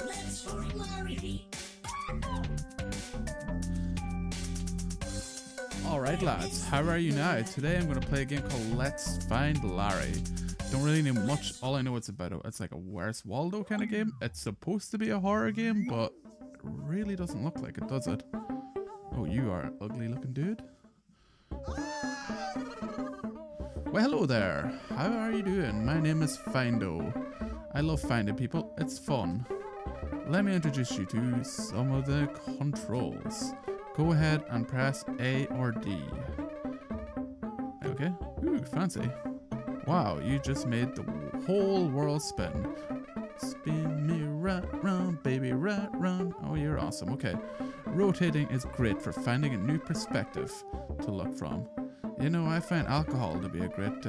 Let's Find Larry. Alright lads, how are you now? Today I'm going to play a game called Let's Find Larry. Don't really know much, all I know it's about, it's like a Where's Waldo kind of game. It's supposed to be a horror game, but it really doesn't look like it, does it? Oh, you are an ugly looking dude. Well, hello there. How are you doing? My name is Findo. I love finding people. It's fun. Let me introduce you to some of the controls. Go ahead and press A or D. Okay. Ooh, fancy. Wow, you just made the whole world spin. Spin me right round, baby, right round. Oh, you're awesome. Okay. Rotating is great for finding a new perspective to look from. You know, I find alcohol to be a great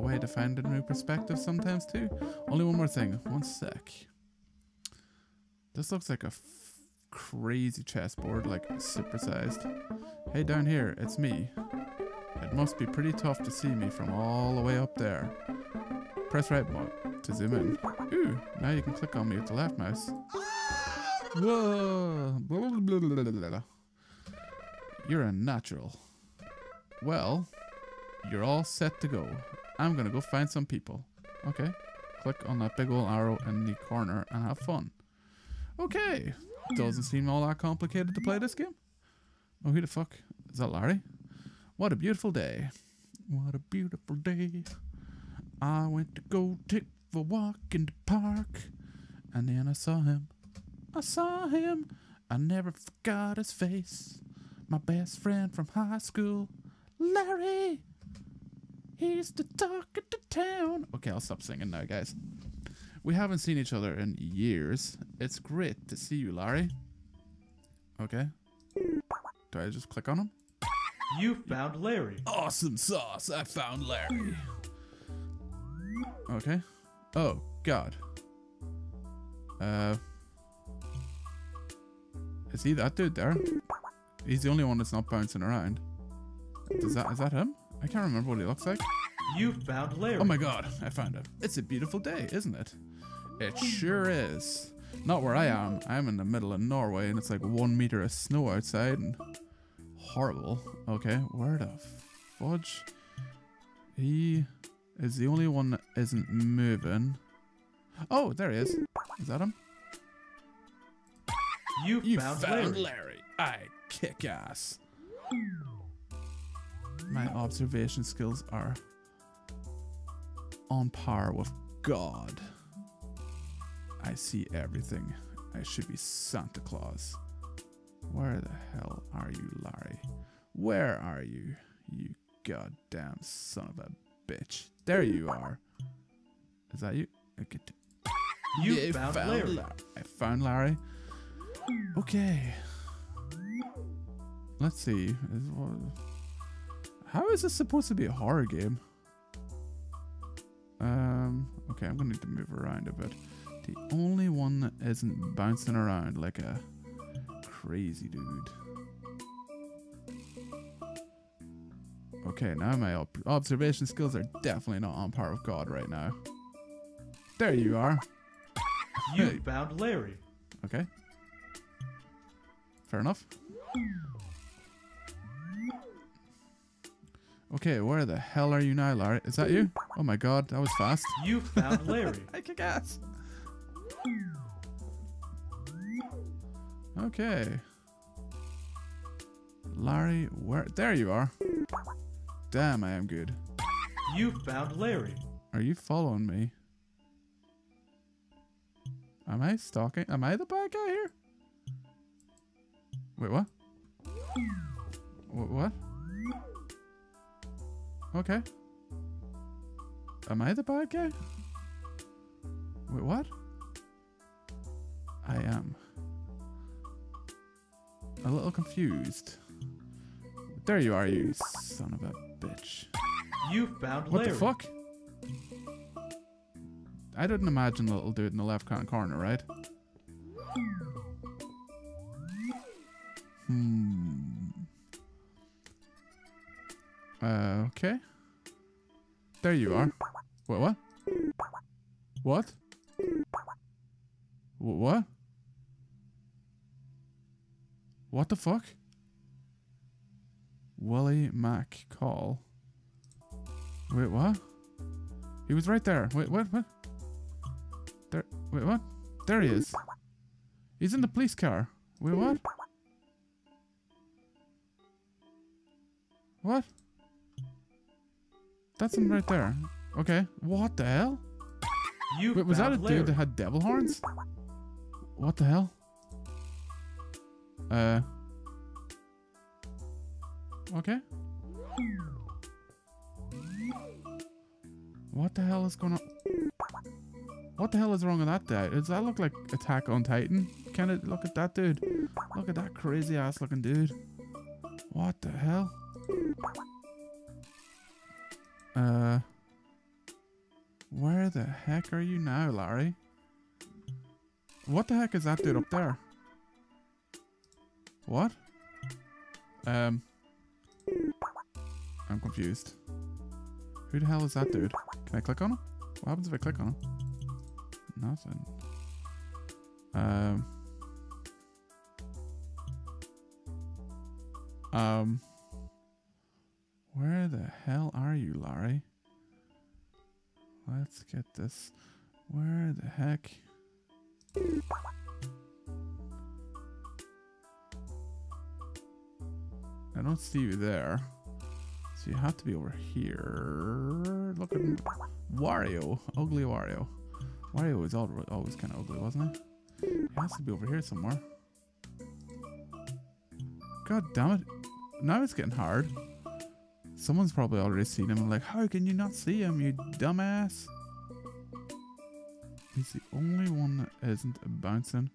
way to find a new perspective sometimes too. Only one more thing. One sec. This looks like a crazy chessboard, like super sized. Hey, down here, it's me. It must be pretty tough to see me from all the way up there. Press right to zoom in. Ooh, now you can click on me with the left mouse. Whoa! You're a natural. Well, you're all set to go. I'm gonna go find some people. Okay, click on that big old arrow in the corner and have fun. Okay, doesn't seem all that complicated to play this game. Oh, who the fuck? Is that Larry? What a beautiful day. What a beautiful day. I went to go take a walk in the park, and then I saw him. I saw him. I never forgot his face. My best friend from high school, Larry. He's the talk of the town. Okay, I'll stop singing now, guys. We haven't seen each other in years. It's great to see you, Larry. Okay. Do I just click on him? You found Larry. Awesome sauce. I found Larry. Okay. Oh, God. Is he that dude there? He's the only one that's not bouncing around. Is that him? I can't remember what he looks like. You found Larry. Oh my God, I found him. It's a beautiful day, isn't it? It sure is. Not where I am. I'm in the middle of Norway and it's like 1 meter of snow outside and horrible. Okay, where the fudge? He is the only one that isn't moving. Oh, there he is. Is that him? You found Larry. I kick ass. My observation skills are on par with God. I see everything. I should be Santa Claus. Where the hell are you, Larry? Where are you? You goddamn son of a bitch. There you are. Is that you? Okay. You found Larry. I found Larry. Okay. Let's see. How is this supposed to be a horror game? Okay, I'm gonna need to move around a bit. The only one that isn't bouncing around like a crazy dude. Okay, now my observation skills are definitely not on par with God right now. There you are. You found Larry. Okay. Fair enough. Okay, where the hell are you now, Larry? Is that you? Oh my God, that was fast. You found Larry. I kick ass. Okay. Larry, where? There you are. Damn, I am good. You found Larry. Are you following me? Am I stalking? Am I the bad guy here? Wait, what? What? Okay. Am I the bad guy? Wait, what? I am a little confused. There you are, you son of a bitch. You found Larry. What the fuck? I didn't imagine the little dude in the left corner, right? Okay. There you are. Wait, what? What? What? What the fuck? Wally Mack call. Wait, what? He was right there. Wait, what? There. Wait, what? There he is. He's in the police car. Wait, what? What? That's him right there. Okay. What the hell? Wait, was that a dude that had devil horns? What the hell? Okay. What the hell is going on? What the hell is wrong with that guy? Does that look like Attack on Titan? Can it? Look at that dude. Look at that crazy ass looking dude. What the hell? Where the heck are you now, Larry? What the heck is that dude up there? What? I'm confused. Who the hell is that dude? Can I click on him? What happens if I click on him? Nothing. Where the hell are you, Larry? Let's get this. Where the heck? I don't see you there. So you have to be over here. Look at Wario. Ugly Wario. Wario was always kind of ugly, wasn't he? He has to be over here somewhere. God damn it. Now it's getting hard. Someone's probably already seen him. I'm like, how can you not see him, you dumbass? He's the only one that isn't bouncing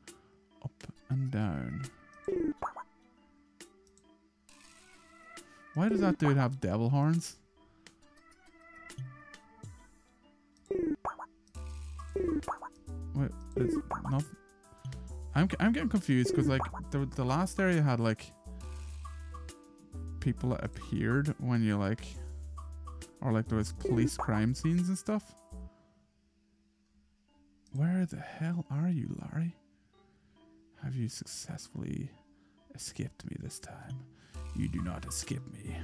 up and down. Why does that dude have devil horns? Wait, it's not. I'm getting confused because like the last area had like people that appeared when you like, or like there was police crime scenes and stuff. Where the hell are you, Larry? Have you successfully escaped me this time? You do not escape me.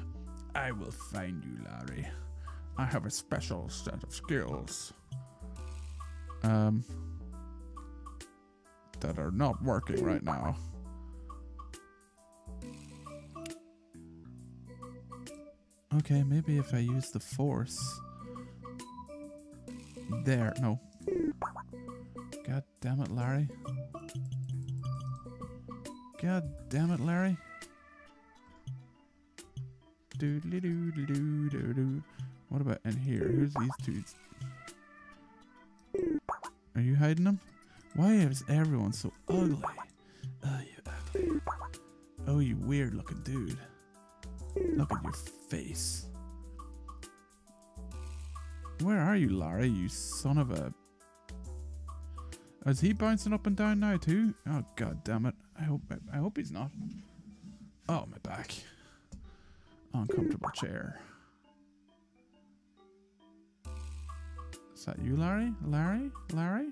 I will find you, Larry. I have a special set of skills that are not working right now. Okay, maybe if I use the force. There, no. God damn it, Larry. God damn it, Larry. Doodly doodly doo doo doo. What about in here? Who's these dudes? Are you hiding them? Why is everyone so ugly? Oh, you ugly. Oh, you weird looking dude. Look at your face. Where are you, Larry? You son of a... Is he bouncing up and down now too? Oh god damn it. I hope he's not. Oh, my back. Uncomfortable chair. Is that you, Larry? Larry? Larry?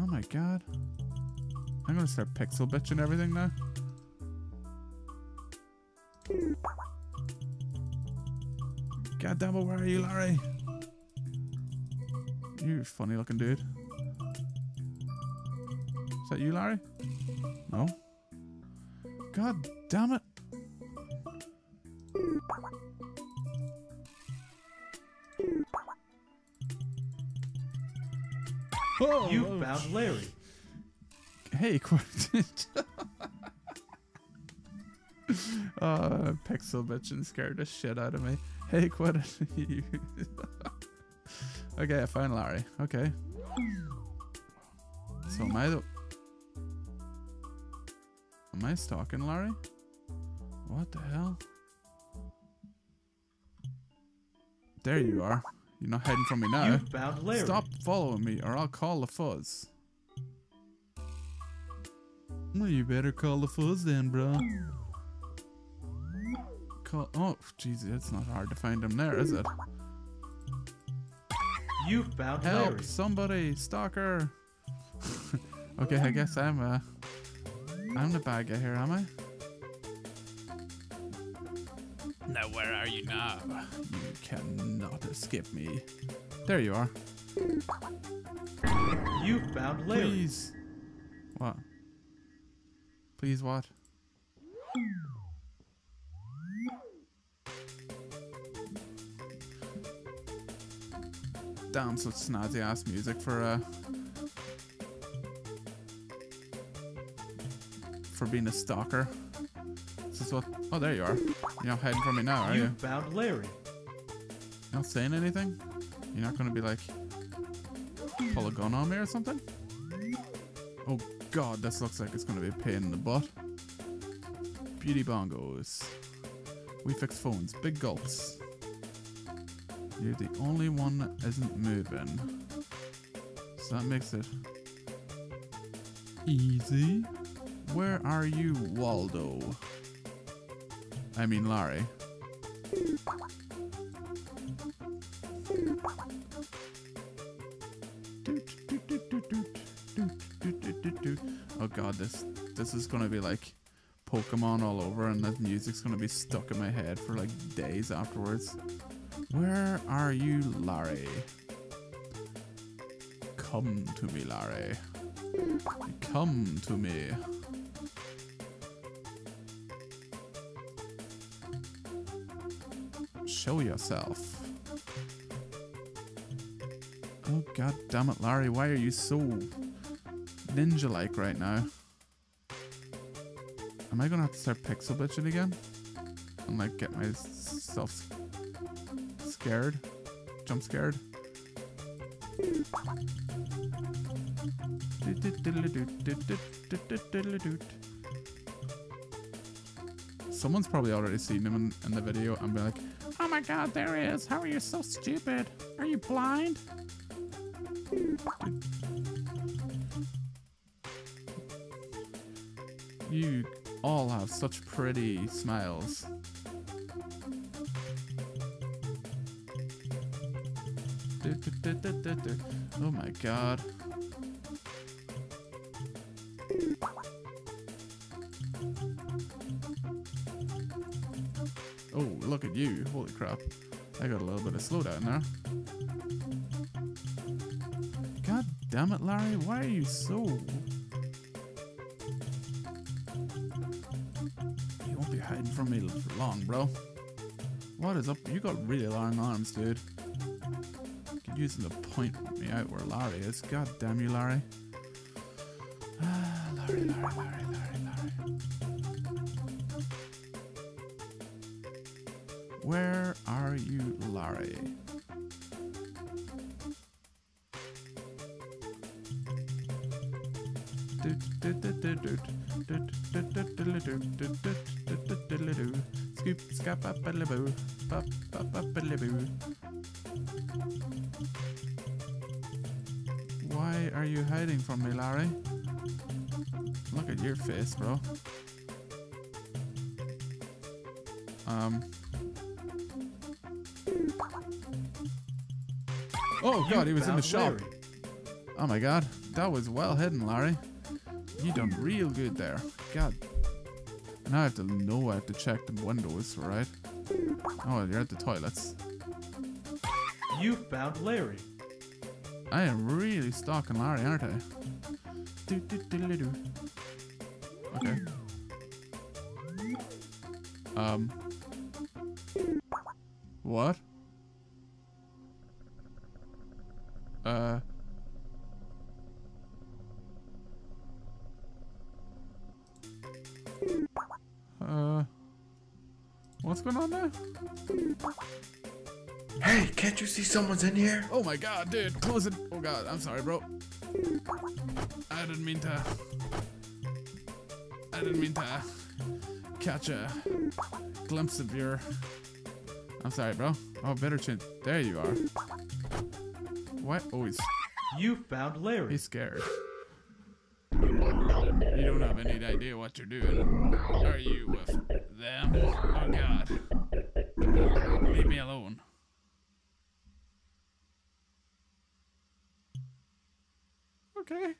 Oh my god. I'm gonna start pixel bitching everything now. God damn it, where are you, Larry? You funny looking dude. Is that you, Larry? No. God damn it. Oh, you found Larry. Hey, Quentin. Pixel bitchin' scared the shit out of me. Hey, what are you? Okay, I found Larry. Okay. So am I stalking Larry? What the hell? There you are. You're not hiding from me now. You found Larry. Stop following me or I'll call the fuzz. Well, you better call the fuzz then, bro. Oh, jeez, it's not hard to find him there, is it? You found Larry. Help, somebody, stalker. Okay, I guess I'm the bad guy here, am I? Now where are you now? You cannot escape me. There you are. You found Larry. Please. What? Please what? Damn, such snazzy ass music for being a stalker. This is what. Oh, there you are. You're not hiding from me now, are you? You found Larry. Not saying anything? You're not gonna be like pull a gun on me or something? Oh God, this looks like it's gonna be a pain in the butt. Beauty bongos. We fix phones. Big gulps. You're the only one that isn't moving. So that makes it easy. Where are you, Waldo? I mean, Larry. Oh God, this is gonna be like Pokemon all over, and that music's gonna be stuck in my head for like days afterwards. Where are you, Larry? Come to me, Larry. Come to me. Show yourself. Oh God damn it, Larry, why are you so ninja-like right now? Am I gonna have to start pixel bitching again? And like get myself scared? Jump scared? Someone's probably already seen him in the video and be like, oh my God, there he is. How are you so stupid? Are you blind? You all have such pretty smiles. Oh my God. Oh, look at you. Holy crap. I got a little bit of slowdown there. God damn it, Larry. Why are you so... You won't be hiding from me for long, bro. What is up? You got really long arms, dude. You're using to point me out where Larry is. God damn you, Larry. Ah, Larry. Where are you, Larry? Scoop, scap, up, boo, boo. Why are you hiding from me, Larry? Look at your face, bro. Oh God, he was in the shop. Larry. Oh my God, that was well hidden, Larry. You done real good there. God. Now I have to know I have to check the windows, right? Oh, you're at the toilets. You found Larry. I am really stalking Larry, aren't I? Okay. What? What's going on there? Hey, can't you see someone's in here? Oh my God, dude, close it. Oh God, I'm sorry, bro. I didn't mean to catch a glimpse of your... I'm sorry, bro. Oh, better change. There you are. What? Oh, he's... You found Larry. He's scared. You don't have any idea what you're doing. Are you with them? Oh God. Leave me alone. Okay.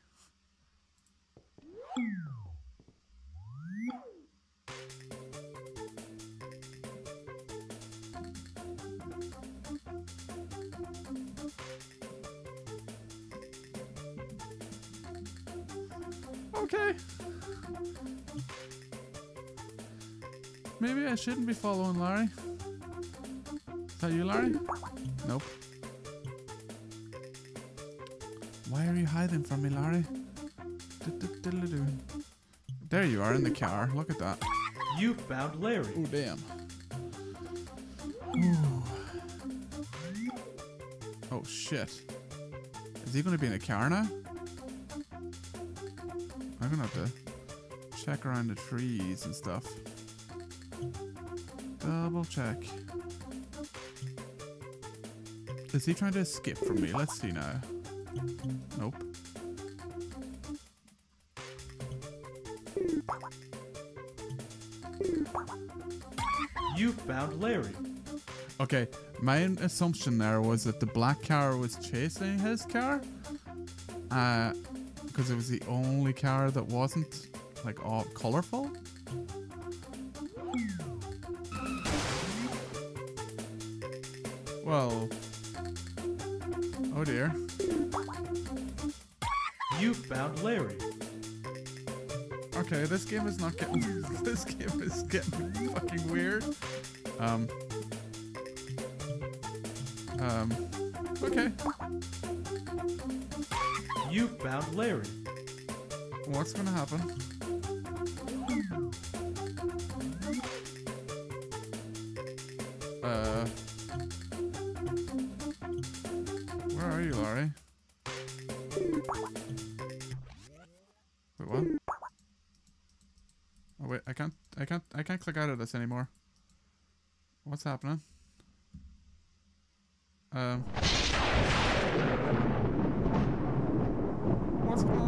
Okay. Maybe I shouldn't be following Larry. Is that you, Larry? Nope. Why are you hiding from me, Larry? There you are in the car. Look at that. You found Larry. Oh, damn. Ooh. Oh, shit. Is he going to be in the car now? I'm going to have to check around the trees and stuff. Double check. Is he trying to escape from me? Let's see now. Nope. You found Larry. Okay, my assumption there was that the black car was chasing his car. Because it was the only car that wasn't like all colorful. Well, oh dear. You found Larry. Okay, this game is not getting. This game is getting fucking weird. Okay. You found Larry. What's gonna happen? Where are you, Larry? Wait, what? Oh wait, I can't click out of this anymore. What's happening? What's going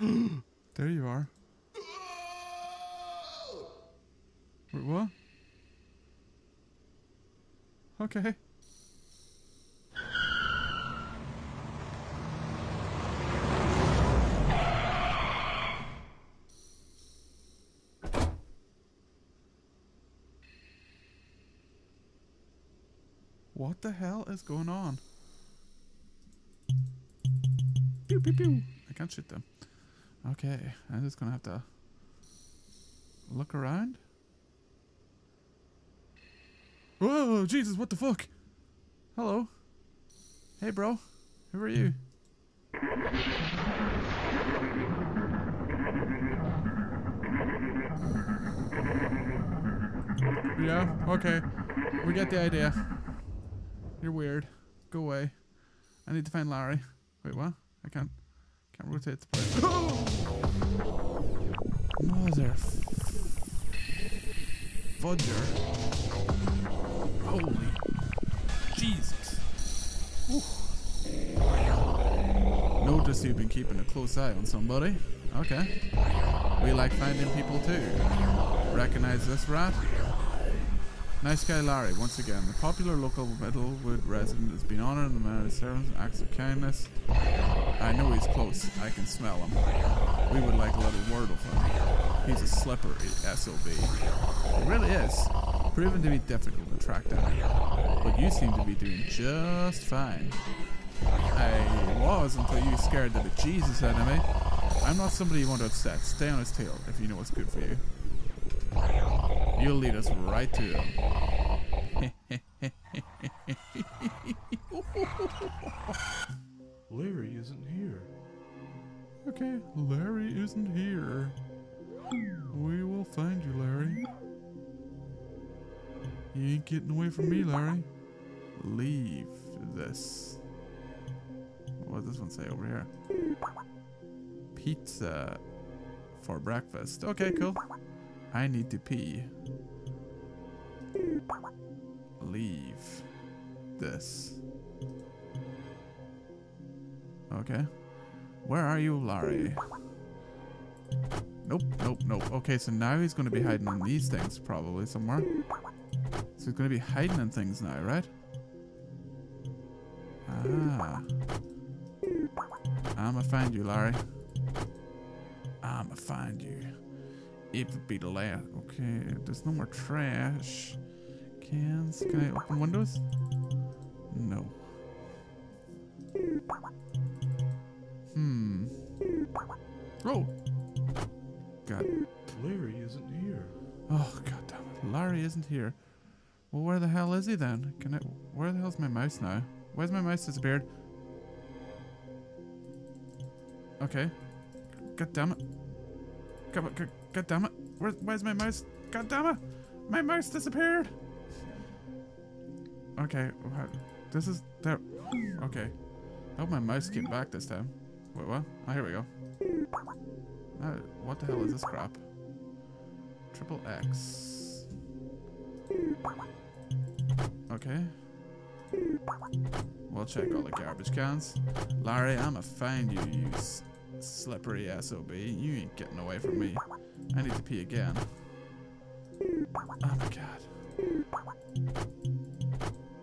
on? There you are. Wait, what? Okay. What the hell is going on? Pew, pew, pew. I can't shoot them. Okay, I'm just gonna have to look around. Whoa, Jesus, what the fuck? Hello. Hey, bro. Who are you? Yeah, okay. We get the idea. You're weird. Go away. I need to find Larry. Wait, what? I can't rotate the place. Oh! Mother fudger. Holy Jesus. Oof. Notice you've been keeping a close eye on somebody. Okay. We like finding people too. Recognize this rat? Nice guy Larry, once again. The popular local Middlewood resident has been honored in the manner of servants and acts of kindness. I know he's close. I can smell him. We would like a little word of him. He's a slippery SOB. It really is. Proven to be difficult to track down. But you seem to be doing just fine. I was until you scared the bejesus out of me. I'm not somebody you want to upset. Stay on his tail if you know what's good for you. You'll lead us right to him. Larry isn't here. Okay, Larry isn't here. We will find you, Larry. You ain't getting away from me, Larry. Leave this. What does this one say over here? Pizza for breakfast. Okay, cool. I need to pee. Leave this. Okay. Where are you, Larry? Nope, nope, nope. Okay, so now he's going to be hiding in these things probably somewhere. So he's going to be hiding in things now, right? Ah. I'ma find you, Larry. I'ma find you. It would be the last. Okay, there's no more trash cans. Can I open windows? No. Hmm. Oh! God. Larry isn't here. Oh, God damn it. Larry isn't here. Well, where the hell is he then? Can I... Where the hell's my mouse now? Why's my mouse disappeared? Okay. God damn it. Come on, God damn it. Where's my mouse? God damn it. My mouse disappeared. Okay. This is... There. Okay. I hope my mouse came back this time. Wait, what? Oh, here we go. What the hell is this crap? Triple X. Okay. We'll check all the garbage cans. Larry, I'ma find you, you slippery SOB. You ain't getting away from me. I need to pee again. Oh my god.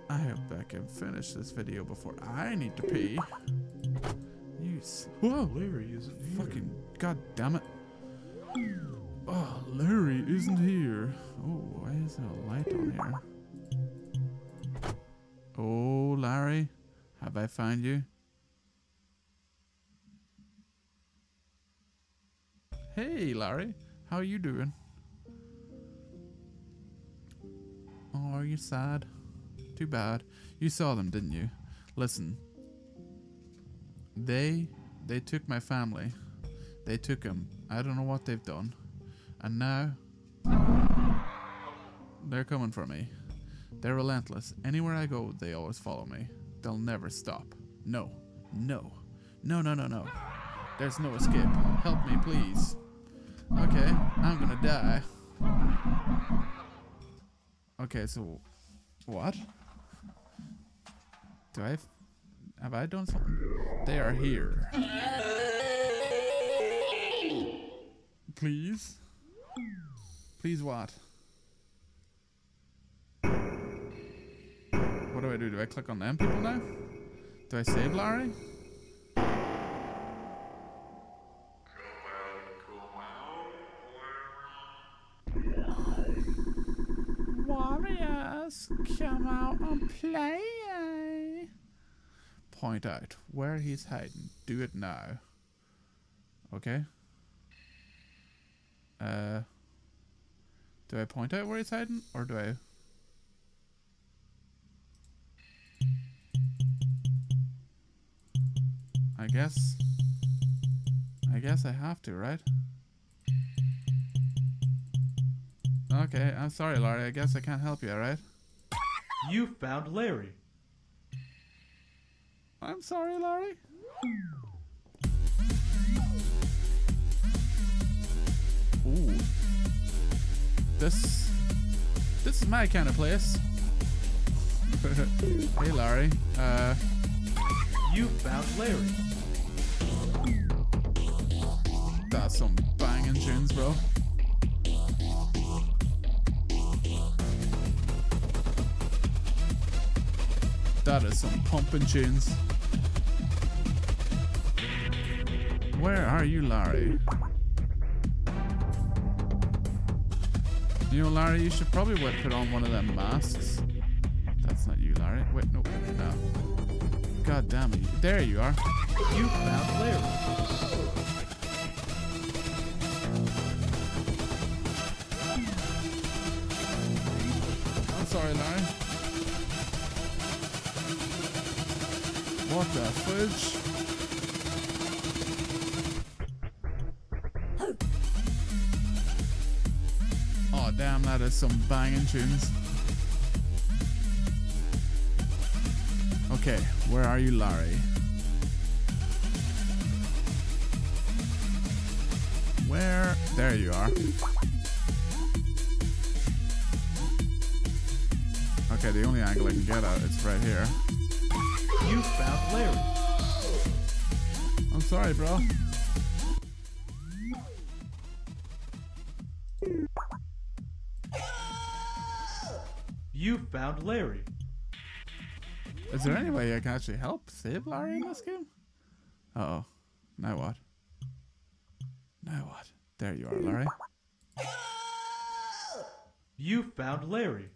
I hope I can finish this video before I need to pee. You Whoa! Larry isn't here. Fucking god damn it. Oh, Larry isn't here. Oh, why is there a light on here? Oh, Larry, have I found you? Hey, Larry, how are you doing? Oh, are you sad? Too bad. You saw them, didn't you? Listen, they took my family. They took them. I don't know what they've done. And now, they're coming for me. They're relentless. Anywhere I go, they always follow me. They'll never stop. No. No. No, no, no, no. There's no escape. Help me, please. Okay, I'm gonna die. Okay, so... What? Do I... Have I done something? They are here. Please? Please what? What do I do? Do I click on them people now? Do I save Larry? Warriors, come out and play. Point out where he's hiding. Do it now. Okay. Do I point out where he's hiding, or do I... I guess I have to, right? Okay, I'm sorry, Larry. I guess I can't help you, alright? You found Larry. I'm sorry, Larry. Ooh. This is my kind of place. Hey, Larry. You found Larry. That's some banging tunes, bro. That is some pumping tunes. Where are you, Larry? You know, Larry, you should probably put on one of them masks. That's not you, Larry. Wait, no, no. God damn it. There you are. You found Larry. Sorry, Larry. What the fudge? Oh damn, that is some banging tunes. Okay, where are you, Larry? Where? There you are. Okay, the only angle I can get at is right here. You found Larry. I'm sorry, bro. You found Larry. Is there any way I can actually help save Larry in this game? Uh oh. Now what? Now what? There you are, Larry. You found Larry.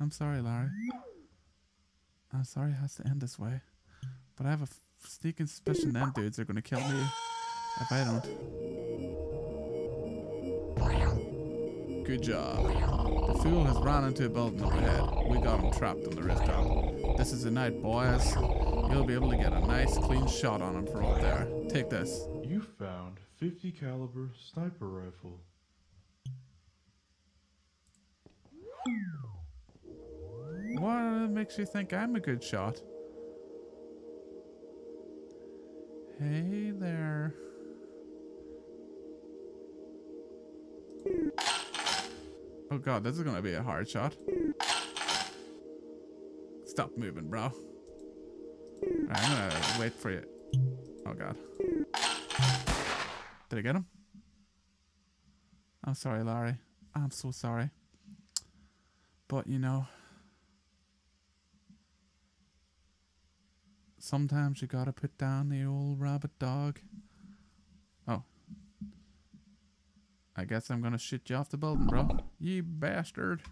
I'm sorry, Larry. I'm sorry it has to end this way. But I have a sneaking suspicion them dudes are going to kill me if I don't. Good job. The fool has run into a building overhead. We got him trapped on the rooftop. This is the night, boys. You'll be able to get a nice clean shot on him from up there. Take this. You found 50 caliber sniper rifle. What makes you think I'm a good shot? Hey there. Oh god, this is gonna be a hard shot. Stop moving, bro. Right, I'm gonna wait for you. Oh god. Did I get him? I'm sorry, Larry. I'm so sorry. But you know, sometimes you gotta put down the old rabbit dog. Oh. I guess I'm gonna shoot you off the building, bro. You bastard.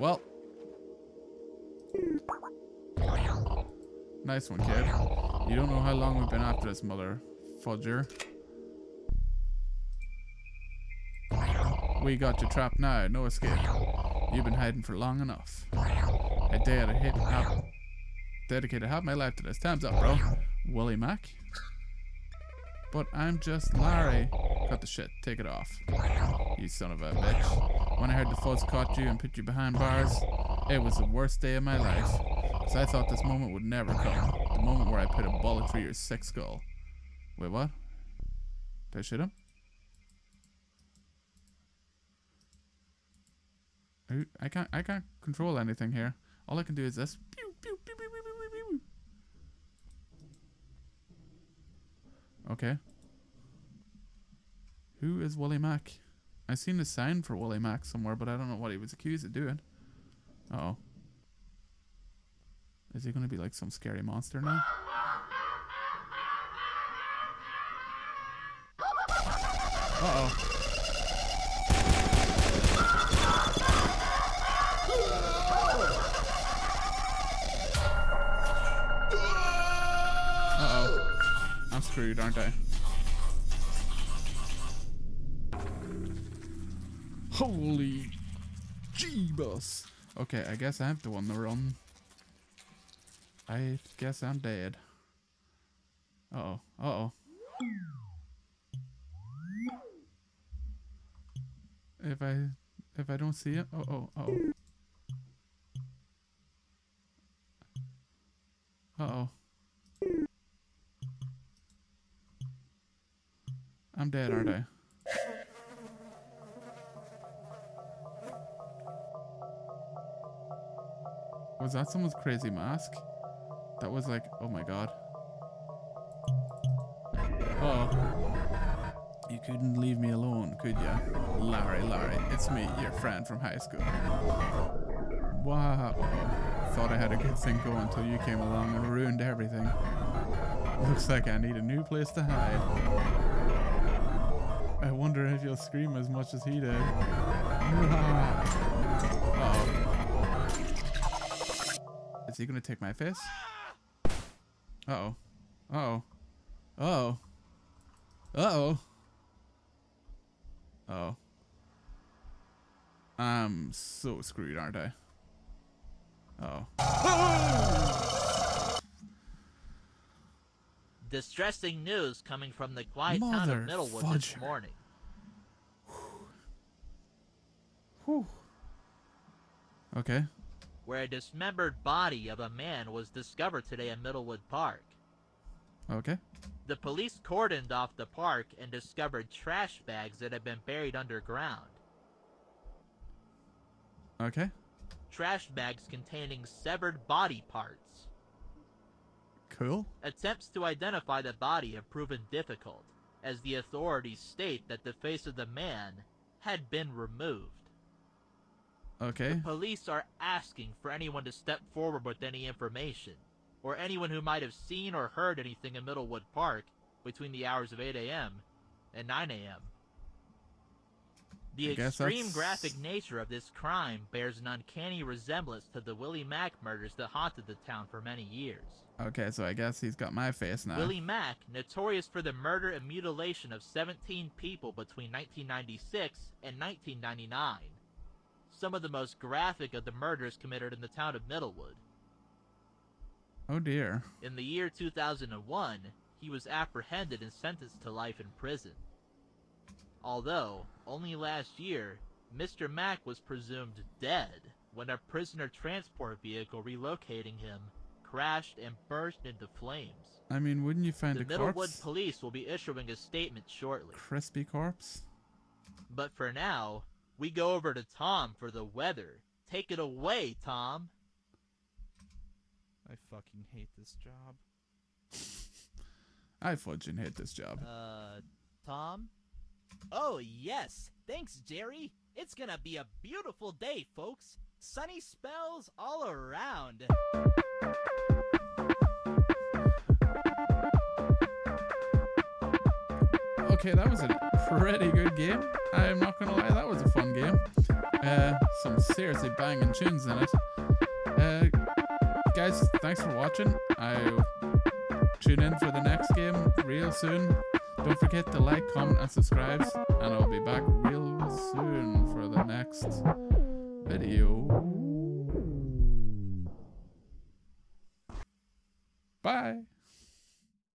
Well. Nice one, kid. You don't know how long we've been after this, mother fudger. We got you trapped now, no escape. You've been hiding for long enough. I dedicated half my life to this. Time's up, bro. Willie Mack. But I'm just Larry. Cut the shit. Take it off. You son of a bitch. When I heard the fuzz caught you and put you behind bars, it was the worst day of my life. Because I thought this moment would never come. The moment where I put a bullet through your sick skull. Wait, what? Did I shoot him? I can't control anything here. All I can do is this. Okay. Who is Wally Mack? I've seen a sign for Wally Mack somewhere, but I don't know what he was accused of doing. Uh-oh. Is he going to be like some scary monster now? Uh-oh. Screwed, aren't I? Holy jeebus! Okay, I guess I'm the one to run. I guess I'm dead. Uh-oh, uh-oh. If I don't see it, uh-oh, uh-oh. Uh-oh. I'm dead, aren't I? Was that someone's crazy mask? That was like, oh my god. Uh-oh. You couldn't leave me alone, could ya? Larry, Larry, it's me, your friend from high school. Wow. Thought I had a good thing going until you came along and ruined everything. Looks like I need a new place to hide. I wonder if you'll scream as much as he did. Uh-oh. Is he gonna take my face? Uh-oh. Uh-oh. Uh-oh. Uh-oh. Uh-oh. I'm so screwed, aren't I? Uh-oh. Distressing news coming from the quiet town of Middlewood this morning. Whew. Okay. Where a dismembered body of a man was discovered today in Middlewood Park. Okay. The police cordoned off the park and discovered trash bags that had been buried underground. Okay. Trash bags containing severed body parts. Cool. Attempts to identify the body have proven difficult, as the authorities state that the face of the man had been removed. Okay. The police are asking for anyone to step forward with any information, or anyone who might have seen or heard anything in Middlewood Park between the hours of 8 a.m. and 9 a.m. The extreme graphic nature of this crime bears an uncanny resemblance to the Willie Mack murders that haunted the town for many years. Okay, so I guess he's got my face now. Willie Mack, notorious for the murder and mutilation of 17 people between 1996 and 1999. Some of the most graphic of the murders committed in the town of Middlewood. Oh dear. In the year 2001, he was apprehended and sentenced to life in prison. Although, only last year, Mr. Mack was presumed dead when a prisoner transport vehicle relocating him crashed and burst into flames. I mean, wouldn't you find a corpse? The Middlewood police will be issuing a statement shortly. Crispy corpse? But for now, we go over to Tom for the weather. Take it away, Tom! I fucking hate this job. I fucking hate this job. Tom? Oh, yes. Thanks, Jerry. It's gonna be a beautiful day, folks. Sunny spells all around. Okay, that was a pretty good game. I'm not gonna lie, that was a fun game. Some seriously banging tunes in it. Guys, thanks for watching. I'll tune in for the next game real soon. Don't forget to like, comment, and subscribe, and I'll be back real soon for the next video. Bye!